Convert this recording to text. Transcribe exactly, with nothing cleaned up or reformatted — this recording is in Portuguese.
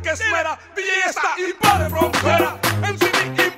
que suena D J está y padre frontera. Mcd y